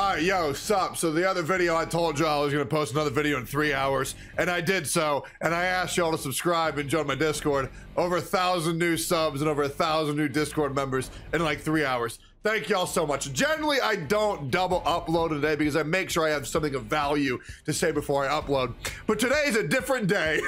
All right, yo, sup. So the other video, I told y'all I was gonna post another video in 3 hours, and I did so. And I asked y'all to subscribe and join my Discord. Over 1,000 new subs and over 1,000 new Discord members in like 3 hours. Thank y'all so much. Generally, I don't double upload today because I make sure I have something of value to say before I upload. But today's a different day.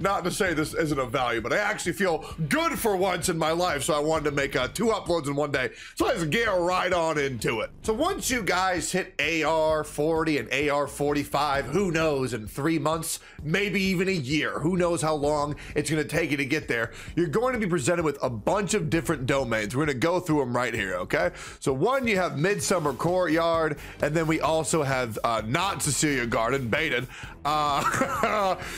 Not to say this isn't of value, but I actually feel good for once in my life, so I wanted to make 2 uploads in one day. So let's get right on into it. So once you guys hit AR 40 and AR 45, who knows, in 3 months, maybe even a year, who knows how long it's going to take you to get there, you're going to be presented with a bunch of different domains. We're going to go through them right here, okay? So one, you have Midsummer Courtyard, and then we also have not Cecilia Garden, baited.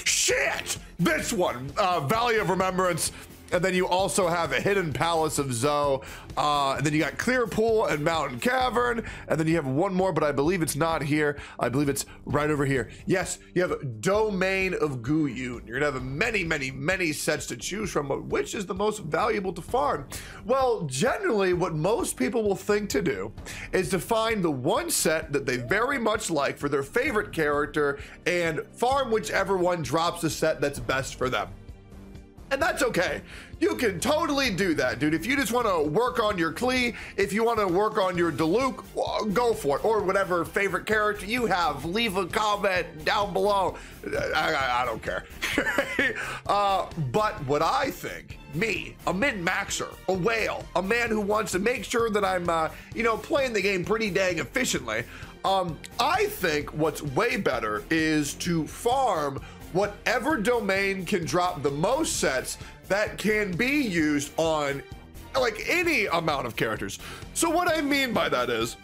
Shit! This one, Valley of Remembrance, and then you also have a Hidden Palace of Zoe, and then you got Clear Pool and Mountain Cavern, and then you have one more, but I believe it's not here. I believe it's right over here. Yes, you have Domain of Guyun. You're gonna have many, many, many sets to choose from, but which is the most valuable to farm? Well, generally, what most people will think to do is to find the one set that they very much like for their favorite character and farm whichever one drops the set that's best for them. And that's okay. You can totally do that, dude. If you just want to work on your Klee, if you want to work on your Diluc, go for it. Or whatever favorite character you have, leave a comment down below. I don't care. But what I think, me, a min-maxer, a whale, a man who wants to make sure that I'm, you know, playing the game pretty dang efficiently, I think what's way better is to farm whatever domain can drop the most sets that can be used on like any amount of characters. So what I mean by that is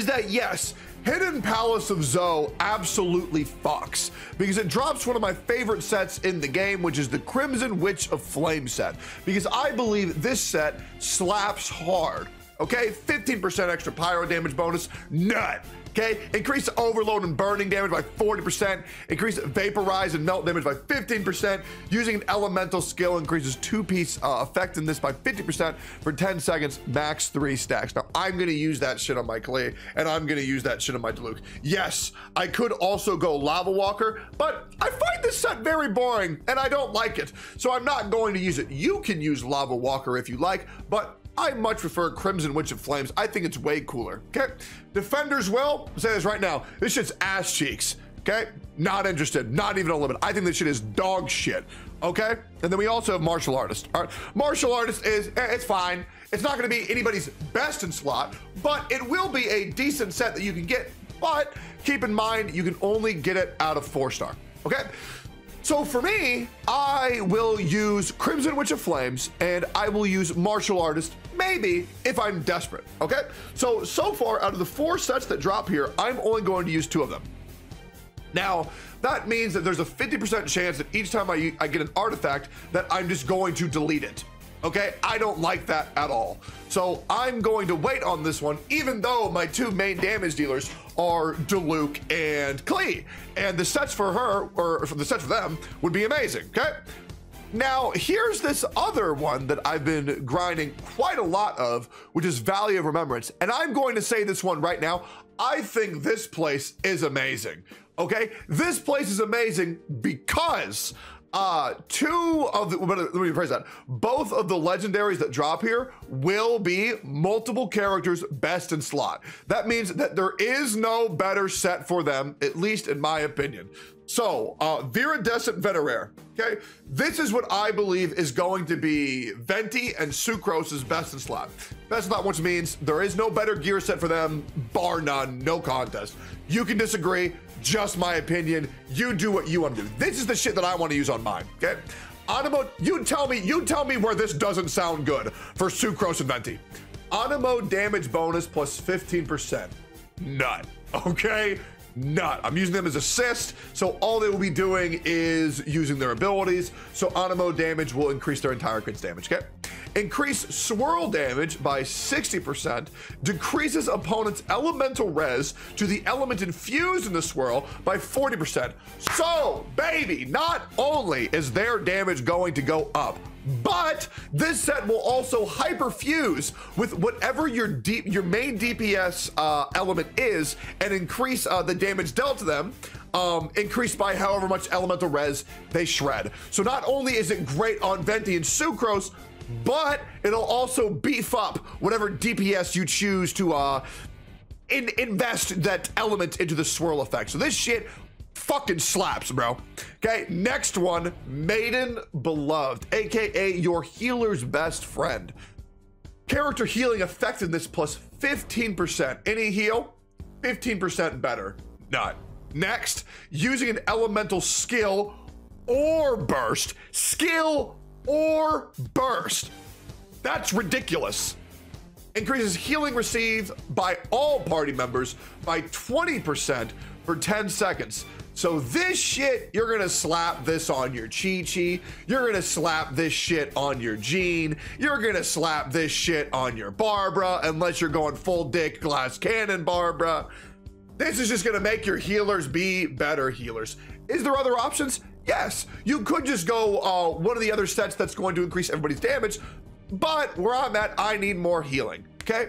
that yes, Hidden Palace of Zoe absolutely fucks because it drops one of my favorite sets in the game, which is the Crimson Witch of Flame set, because I believe this set slaps hard. Okay, 15% extra pyro damage bonus, nut. Okay, increase overload and burning damage by 40%, increase vaporize and melt damage by 15%, using an elemental skill increases 2-piece effectiveness by 50% for 10 seconds, max 3 stacks. Now, I'm going to use that shit on my Klee, and I'm going to use that shit on my Diluc. Yes, I could also go Lava Walker, but I find this set very boring, and I don't like it, so I'm not going to use it. You can use Lava Walker if you like, but I much prefer Crimson Witch of Flames. I think it's way cooler, okay? Defenders will, I'll say this right now, this shit's ass cheeks, okay? Not interested, not even a little bit. I think this shit is dog shit, okay? And then we also have Martial Artist. All right, Martial Artist is, it's fine. It's not gonna be anybody's best in slot, but it will be a decent set that you can get, but keep in mind, you can only get it out of 4-star, okay? So for me, I will use Crimson Witch of Flames and I will use Martial Artist, maybe, if I'm desperate, okay? So far, out of the 4 sets that drop here, I'm only going to use 2 of them. Now, that means that there's a 50% chance that each time I get an artifact that I'm just going to delete it, okay? I don't like that at all. So I'm going to wait on this one, even though my 2 main damage dealers are Diluc and Klee, and the sets for her, or for the sets for them, would be amazing, okay? Now, here's this other one that I've been grinding quite a lot of, which is Valley of Remembrance, and I'm going to say this one right now, I think this place is amazing, okay? This place is amazing because let me rephrase that. Both of the legendaries that drop here will be multiple characters best in slot. That means that there is no better set for them, at least in my opinion. So, Viridescent Venerer, okay? This is what I believe is going to be Venti and Sucrose's best in slot. Best in slot, which means there is no better gear set for them, bar none, no contest. You can disagree, just my opinion. You do what you want to do. This is the shit that I want to use on mine, okay? Animo, you tell me where this doesn't sound good for Sucrose and Venti. Animo damage bonus plus 15%. Nut, okay? Not. I'm using them as assist, so all they will be doing is using their abilities, so Animo damage will increase their entire crit's damage, okay? Increase swirl damage by 60%, decreases opponent's elemental res to the element infused in the swirl by 40%. So, baby, not only is their damage going to go up, but this set will also hyperfuse with whatever your main DPS element is and increase the damage dealt to them, increased by however much elemental res they shred. So not only is it great on Venti and Sucrose, but it'll also beef up whatever DPS you choose to invest that element into the swirl effect. So this shit fucking slaps, bro. Okay, next one, Maiden Beloved, aka your healer's best friend. Character healing effectiveness plus 15%. Any heal, 15% better. None. Next, using an elemental skill or burst. Skill or burst. That's ridiculous. Increases healing received by all party members by 20% for 10 seconds. So this shit, you're gonna slap this on your Chi Chi, you're gonna slap this shit on your Jean, you're gonna slap this shit on your Barbara, unless you're going full dick glass cannon Barbara. This is just gonna make your healers be better healers. Is there other options? Yes, you could just go one of the other sets that's going to increase everybody's damage, but where I'm at, I need more healing, okay?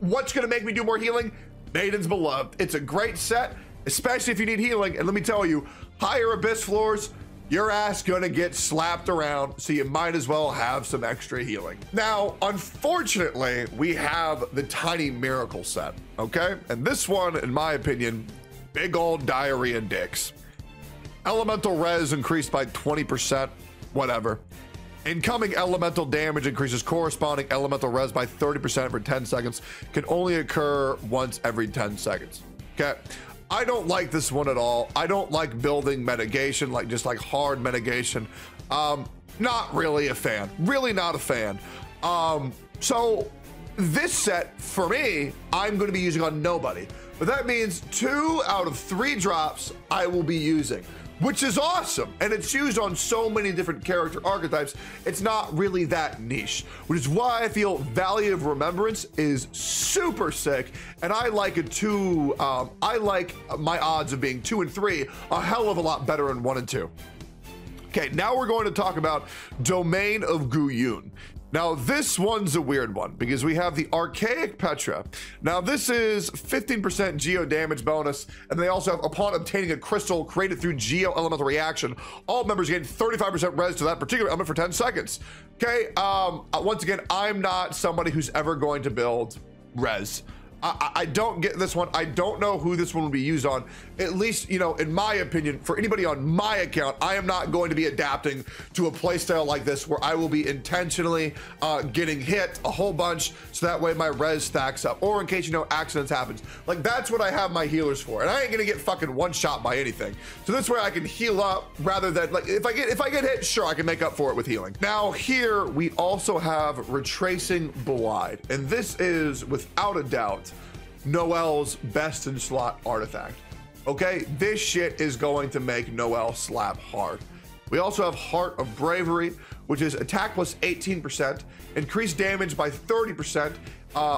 What's gonna make me do more healing? Maiden's Beloved. It's a great set, especially if you need healing. And let me tell you, higher abyss floors, your ass gonna get slapped around, so you might as well have some extra healing. Now, unfortunately, we have the Tiny Miracle set, okay? And this one, in my opinion, big old diarrhea dicks. Elemental res increased by 20%, whatever. Incoming elemental damage increases corresponding elemental res by 30% for 10 seconds. Can only occur once every 10 seconds, okay? I don't like this one at all. I don't like building mitigation, like just like hard mitigation. Not really a fan, really not a fan. So this set for me, I'm gonna be using on nobody, but that means 2 out of 3 drops I will be using, which is awesome. And it's used on so many different character archetypes. It's not really that niche, which is why I feel Valley of Remembrance is super sick. And I like it too. I like my odds of being 2 and 3 a hell of a lot better than 1 and 2. Okay, now we're going to talk about Domain of Guyun. Now this one's a weird one because we have the Archaic Petra. Now this is 15% Geo damage bonus, and they also have, upon obtaining a crystal created through Geo elemental reaction, all members gain 35% res to that particular element for 10 seconds. Okay, once again, I'm not somebody who's ever going to build res. I don't get this one. I don't know who this one will be used on. At least, you know, in my opinion, for anybody on my account, I am not going to be adapting to a playstyle like this where I will be intentionally getting hit a whole bunch so that way my res stacks up, or in case, you know, accidents happens. Like, that's what I have my healers for, and I ain't gonna get fucking one shot by anything. So this way I can heal up rather than, like, if I get hit, sure, I can make up for it with healing. Now here we also have Retracing Blide, and this is without a doubt Noelle's best in slot artifact. Okay, this shit is going to make Noelle slap hard. We also have Heart of Bravery, which is attack plus 18%, increased damage by 30%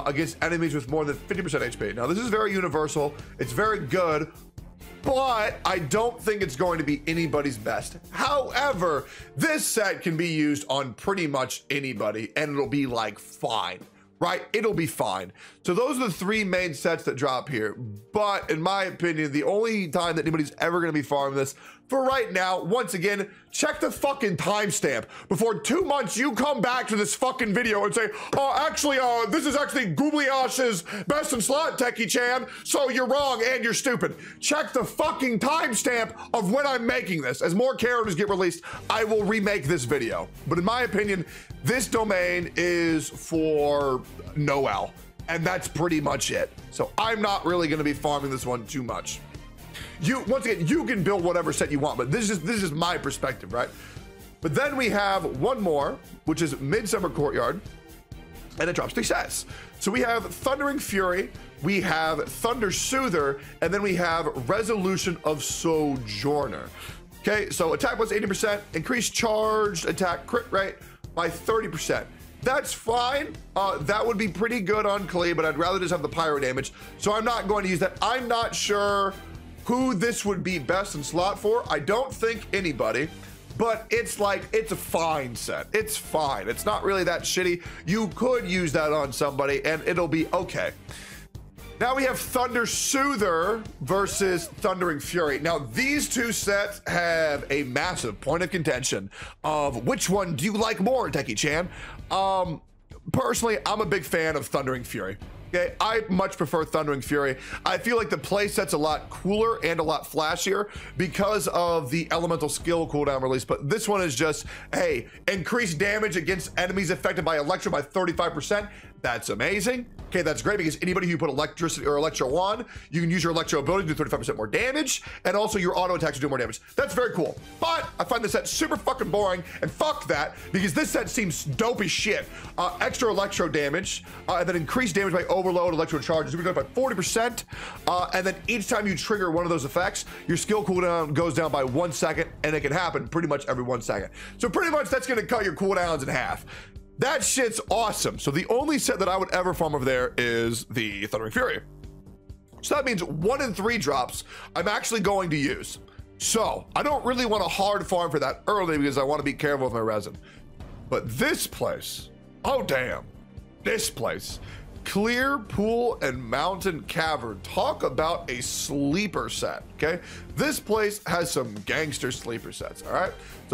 against enemies with more than 50% HP. Now this is very universal, it's very good, but I don't think it's going to be anybody's best. However, this set can be used on pretty much anybody and it'll be like fine. Right, it'll be fine. So those are the 3 main sets that drop here. But in my opinion, the only time that anybody's ever gonna be farming this, for right now, once again, check the fucking timestamp. Before 2 months, you come back to this fucking video and say, oh, actually, this is actually Goobliosh's best in slot, Techie-chan, so you're wrong and you're stupid. Check the fucking timestamp of when I'm making this. As more characters get released, I will remake this video. But in my opinion, this domain is for Noelle, and that's pretty much it. So I'm not really gonna be farming this one too much. You, once again, you can build whatever set you want, but this is my perspective, right? But then we have one more, which is Midsummer Courtyard, and it drops 3 sets. So we have Thundering Fury, we have Thunder Soother, and then we have Resolution of Sojourner. Okay, so attack plus 80%, increased charged attack crit rate by 30%. That's fine. That would be pretty good on Klee, but I'd rather just have the pyro damage. So I'm not going to use that. I'm not sure who this would be best in slot for. I don't think anybody, but it's like, it's a fine set. It's fine. It's not really that shitty. You could use that on somebody and it'll be okay. Now we have Thunder Soother versus Thundering Fury. Now these two sets have a massive point of contention of which one do you like more, Teki-chan? Personally, I'm a big fan of Thundering Fury. Okay, I much prefer Thundering Fury. I feel like the play set's a lot cooler and a lot flashier because of the elemental skill cooldown release, but this one is just, hey, increase damage against enemies affected by electro by 35%. That's amazing. Okay, that's great because anybody who put electricity or electro on, you can use your electro ability to do 35% more damage, and also your auto attacks to do more damage. That's very cool. But I find this set super fucking boring, and fuck that, because this set seems dope as shit. Extra electro damage, and then increased damage by overload electro charges. We're going by 40%, and then each time you trigger one of those effects, your skill cooldown goes down by 1 second, and it can happen pretty much every 1 second. So pretty much that's going to cut your cooldowns in half. That shit's awesome. So the only set that I would ever farm over there is the Thundering Fury. So that means 1 in 3 drops I'm actually going to use. So I don't really want to hard farm for that early because I want to be careful with my resin. But this place, oh damn, this place, Clear Pool and Mountain Cavern. Talk about a sleeper set, okay? This place has some gangster sleeper sets, all right?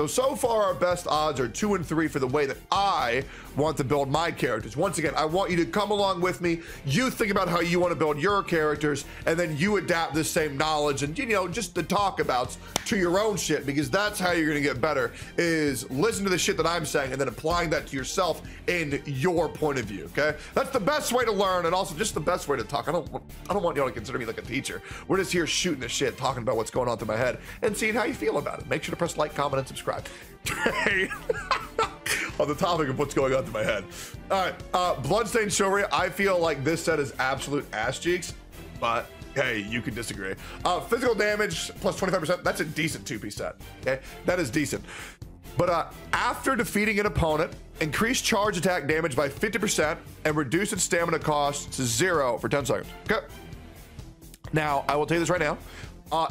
So far our best odds are 2 and 3 for the way that I want to build my characters. Once again, I want you to come along with me. You think about how you want to build your characters, and then you adapt this same knowledge and, you know, just the talkabouts to your own shit, because that's how you're gonna get better, is listen to the shit that I'm saying and then applying that to yourself in your point of view, okay? That's the best way to learn and also just the best way to talk. I don't want y'all to consider me like a teacher. We're just here shooting the shit, talking about what's going on through my head and seeing how you feel about it. Make sure to press like, comment, and subscribe. On the topic of what's going on in my head. All right, Bloodstained Chivalry. I feel like this set is absolute ass cheeks, but hey, you can disagree. Physical damage plus 25%. That's a decent two-piece set. Okay, that is decent. But after defeating an opponent, increase charge attack damage by 50% and reduce its stamina cost to 0 for 10 seconds. Okay. Now I will tell you this right now.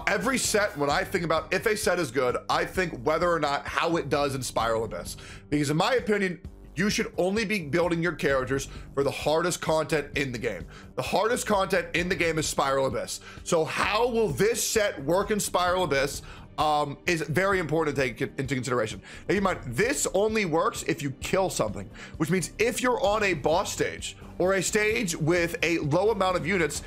Every set, when I think about if a set is good, I think whether or not how it does in Spiral Abyss. Because in my opinion, you should only be building your characters for the hardest content in the game. The hardest content in the game is Spiral Abyss. So how will this set work in Spiral Abyss is very important to take into consideration. Now, you might, this only works if you kill something, which means if you're on a boss stage or a stage with a low amount of units,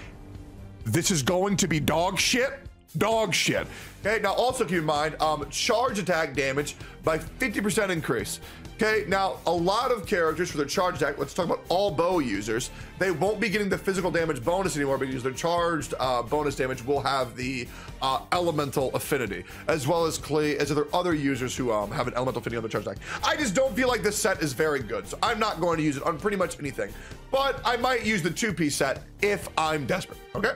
this is going to be dog shit. Dog shit. Okay, now also keep in mind, charge attack damage by 50% increase. Okay, now a lot of characters for their charge attack, let's talk about all bow users, they won't be getting the physical damage bonus anymore because their charged bonus damage will have the elemental affinity, as well as Klee, as other users who have an elemental affinity on their charge attack. I just don't feel like this set is very good, so I'm not going to use it on pretty much anything, but I might use the two-piece set if I'm desperate, okay?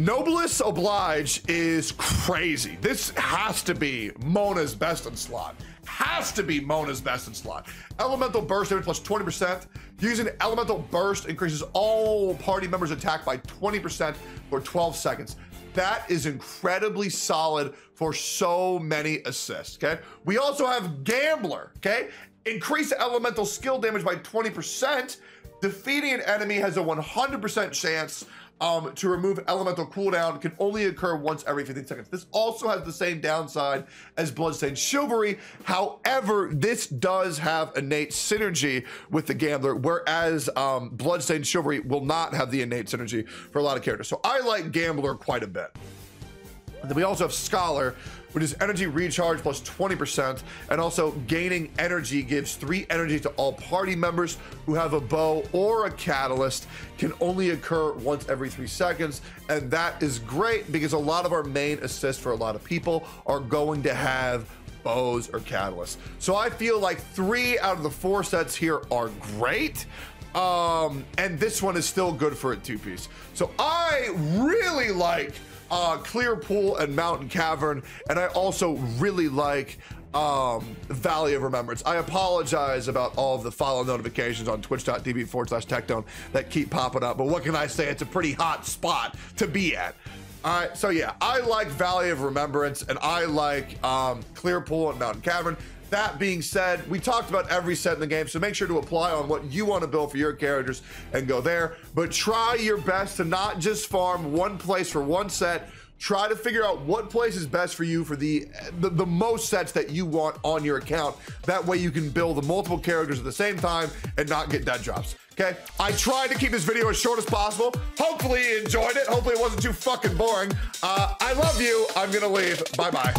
Noblesse Oblige is crazy. This has to be Mona's best in slot. Has to be Mona's best in slot. Elemental burst damage plus 20%. Using elemental burst increases all party members' attack by 20% for 12 seconds. That is incredibly solid for so many assists, okay? We also have Gambler, okay? Increase elemental skill damage by 20%. Defeating an enemy has a 100% chance to remove elemental cooldown, can only occur once every 15 seconds. This also has the same downside as Bloodstained Chivalry. However, this does have innate synergy with the Gambler, whereas Bloodstained Chivalry will not have the innate synergy for a lot of characters. So I like Gambler quite a bit. And then we also have Scholar, which is energy recharge plus 20%, and also gaining energy gives 3 energy to all party members who have a bow or a catalyst, can only occur once every 3 seconds. And that is great because a lot of our main assists for a lot of people are going to have bows or catalysts. So I feel like 3 out of the 4 sets here are great. And this one is still good for a two-piece. So I really like Clear Pool and Mountain Cavern, and I also really like Valley of Remembrance. I apologize about all of the follow notifications on twitch.tv/Tectone that keep popping up, but what can I say? It's a pretty hot spot to be at. All right, so yeah, I like Valley of Remembrance, and I like Clear Pool and Mountain Cavern. That being said, we talked about every set in the game, so make sure to apply on what you want to build for your characters and go there. But try your best to not just farm one place for one set. Try to figure out what place is best for you for the most sets that you want on your account. That way you can build the multiple characters at the same time and not get dead drops. Okay, I tried to keep this video as short as possible. Hopefully you enjoyed it. Hopefully it wasn't too fucking boring. I love you. I'm gonna leave. Bye-bye.